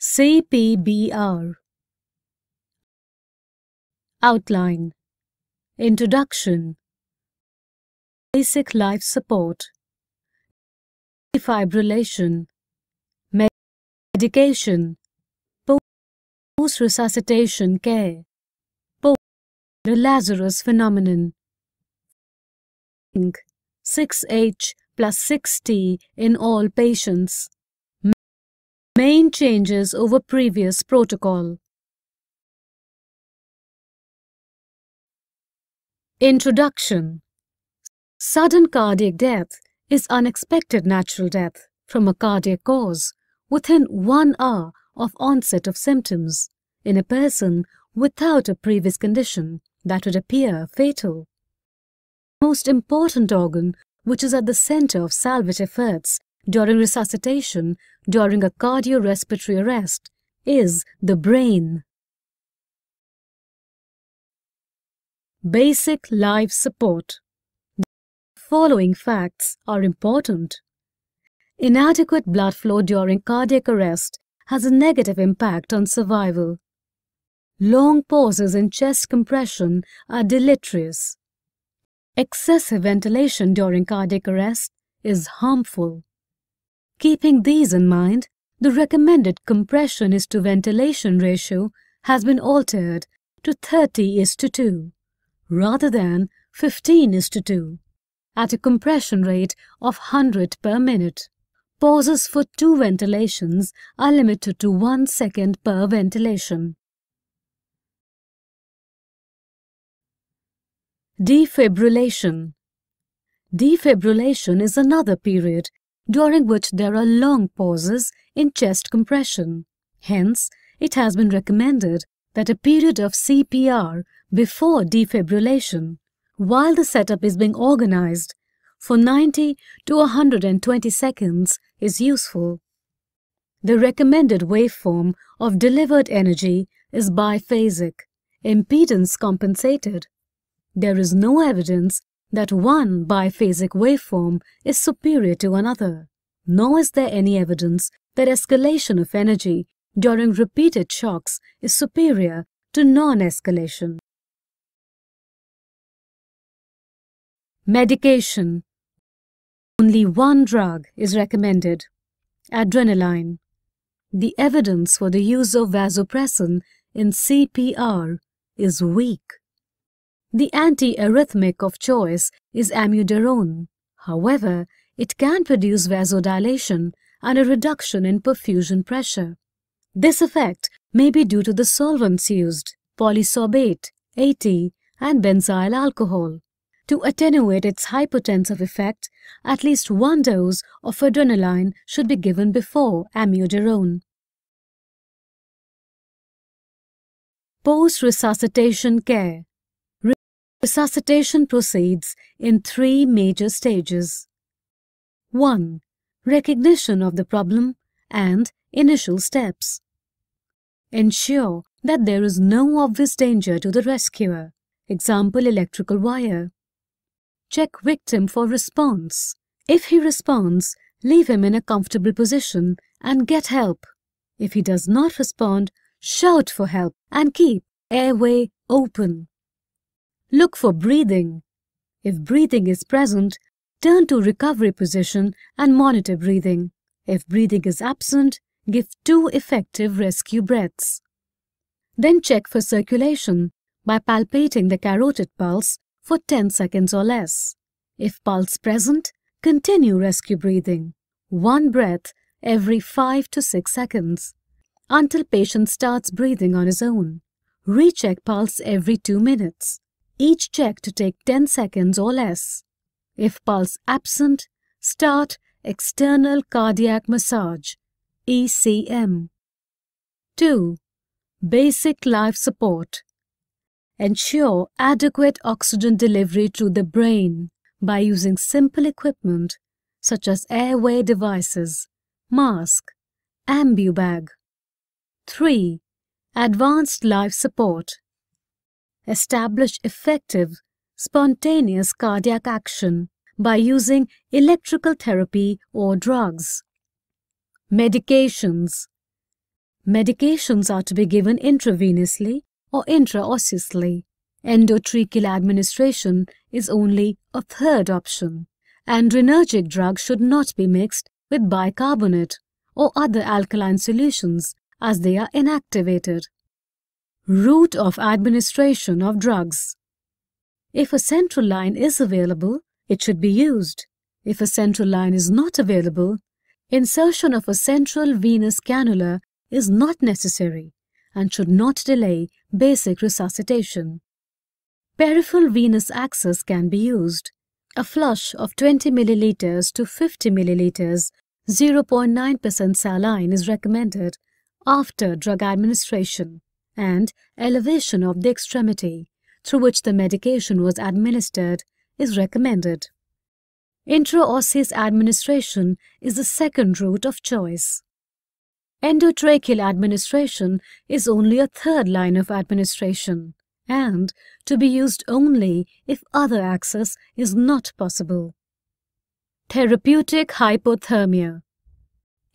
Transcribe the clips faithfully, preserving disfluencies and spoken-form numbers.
C P B R Outline Introduction Basic life support Defibrillation Medication Post-resuscitation care Post-Lazarus phenomenon six H plus six T in all patients Main changes over previous protocol Introduction Sudden cardiac death is unexpected natural death from a cardiac cause within one hour of onset of symptoms in a person without a previous condition that would appear fatal. The most important organ which is at the center of salvage efforts during resuscitation during a cardiorespiratory arrest is the brain. Basic life support. The following facts are important. Inadequate blood flow during cardiac arrest has a negative impact on survival. Long pauses in chest compression are deleterious. Excessive ventilation during cardiac arrest is harmful. Keeping these in mind, the recommended compression is to ventilation ratio has been altered to thirty is to two, rather than fifteen is to two, at a compression rate of one hundred per minute. Pauses for two ventilations are limited to one second per ventilation. Defibrillation. Defibrillation is another period during which there are long pauses in chest compression. Hence, it has been recommended that a period of C P R before defibrillation, while the setup is being organized, for ninety to one hundred twenty seconds is useful. The recommended waveform of delivered energy is biphasic, impedance compensated. There is no evidence that one biphasic waveform is superior to another, nor is there any evidence that escalation of energy during repeated shocks is superior to non-escalation. Medication. Only one drug is recommended, adrenaline. The evidence for the use of vasopressin in C P R is weak. The antiarrhythmic of choice is amiodarone. However, it can produce vasodilation and a reduction in perfusion pressure. This effect may be due to the solvents used, polysorbate eighty and benzyl alcohol. To attenuate its hypotensive effect, at least one dose of adrenaline should be given before amiodarone. Post-resuscitation care. Resuscitation proceeds in three major stages. one. Recognition of the problem and initial steps. Ensure that there is no obvious danger to the rescuer, example electrical wire. Check victim for response. If he responds, leave him in a comfortable position and get help. If he does not respond, shout for help and keep airway open. Look for breathing. If breathing is present, turn to recovery position and monitor breathing. If breathing is absent, give two effective rescue breaths. Then check for circulation by palpating the carotid pulse for ten seconds or less. If pulse present, continue rescue breathing, one breath every five to six seconds, until patient starts breathing on his own. Recheck pulse every two minutes. Each check to take ten seconds or less. If pulse absent, start external cardiac massage, E C M. two. Basic life support. Ensure adequate oxygen delivery to the brain by using simple equipment such as airway devices, mask, ambu bag. three. Advanced life support. Establish effective, spontaneous cardiac action by using electrical therapy or drugs. Medications. Medications are to be given intravenously or intraosseously. Endotracheal administration is only a third option. Adrenergic drugs should not be mixed with bicarbonate or other alkaline solutions as they are inactivated. Route of administration of drugs. If a central line is available, it should be used. If a central line is not available, insertion of a central venous cannula is not necessary and should not delay basic resuscitation. Peripheral venous access can be used. A flush of twenty milliliters to fifty milliliters, zero point nine percent saline is recommended after drug administration and elevation of the extremity through which the medication was administered is recommended. Intraosseous administration is the second route of choice. Endotracheal administration is only a third line of administration and to be used only if other access is not possible. Therapeutic hypothermia.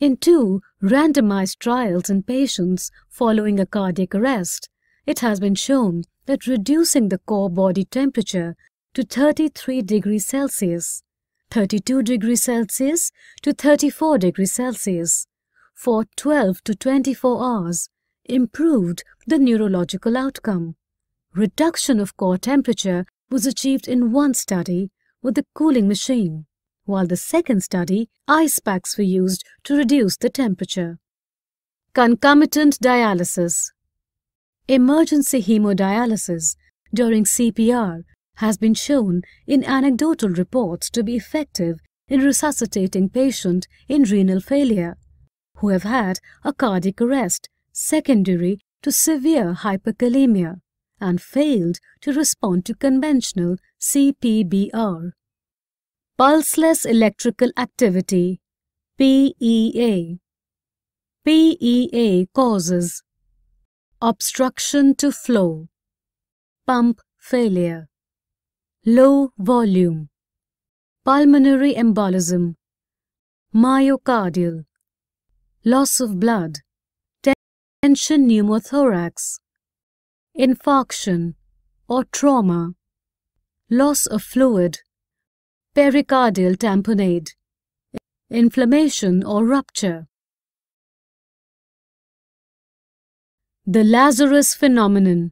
In two randomized trials in patients following a cardiac arrest, it has been shown that reducing the core body temperature to thirty-three degrees Celsius, thirty-two degrees Celsius to thirty-four degrees Celsius for twelve to twenty-four hours improved the neurological outcome. Reduction of core temperature was achieved in one study with the cooling machine, while the second study, ice packs were used to reduce the temperature. Concomitant dialysis. Emergency hemodialysis during C P R has been shown in anecdotal reports to be effective in resuscitating patients in renal failure who have had a cardiac arrest secondary to severe hyperkalemia and failed to respond to conventional C P B R. Pulseless electrical activity, P E A. P E A causes obstruction to flow, pump failure, low volume, pulmonary embolism, myocardial, loss of blood, tension pneumothorax, infarction or trauma, loss of fluid, pericardial tamponade, inflammation or rupture. The Lazarus phenomenon.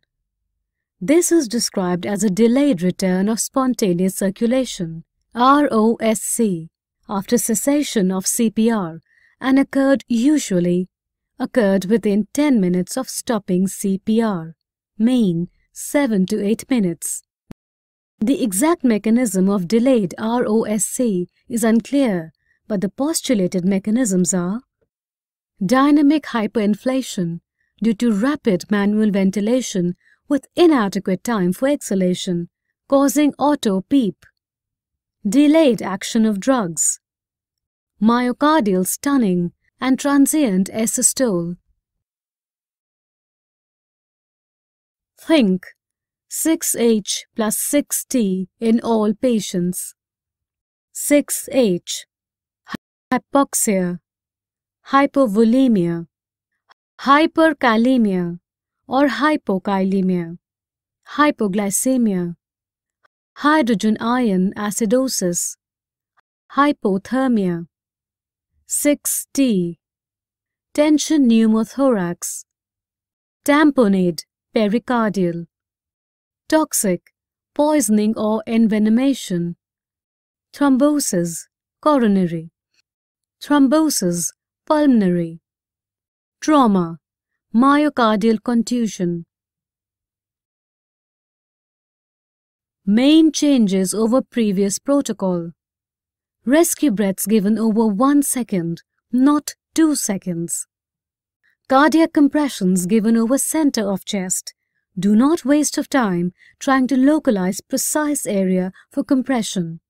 This is described as a delayed return of spontaneous circulation, R O S C, after cessation of C P R and occurred usually occurred within ten minutes of stopping C P R. Mean seven to eight minutes. The exact mechanism of delayed R O S C is unclear, but the postulated mechanisms are dynamic hyperinflation due to rapid manual ventilation with inadequate time for exhalation, causing auto-peep, delayed action of drugs, myocardial stunning and transient asystole. Think six H plus six T in all patients. six H, hypoxia, hypovolemia, hyperkalemia or hypokalemia, hypoglycemia, hydrogen ion acidosis, hypothermia. six T, tension pneumothorax, tamponade, pericardial, toxic, poisoning or envenomation, thrombosis, coronary, thrombosis, pulmonary, trauma, myocardial contusion. Main changes over previous protocol. Rescue breaths given over one second, not two seconds. Cardiac compressions given over center of chest. Do not waste of time trying to localize precise area for compression.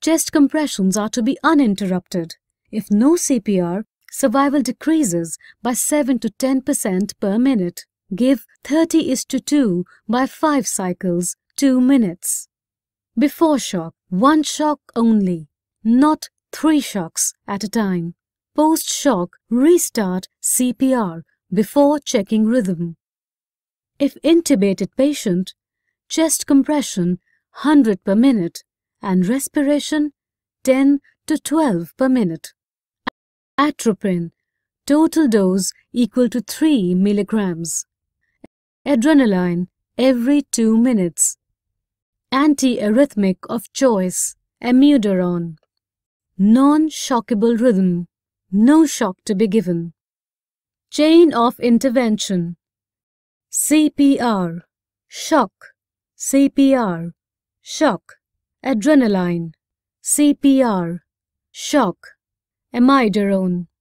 Chest compressions are to be uninterrupted. If no C P R, survival decreases by seven to ten percent per minute. Give thirty is to two by five cycles, two minutes. Before shock, one shock only, not three shocks at a time. Post-shock, restart C P R before checking rhythm. If intubated patient, chest compression one hundred per minute and respiration ten to twelve per minute. Atropine, total dose equal to three milligrams. Adrenaline every two minutes. Antiarrhythmic of choice, amiodarone. Non-shockable rhythm, no shock to be given. Chain of intervention: C P R, shock, C P R, shock, adrenaline, C P R, shock, amiodarone.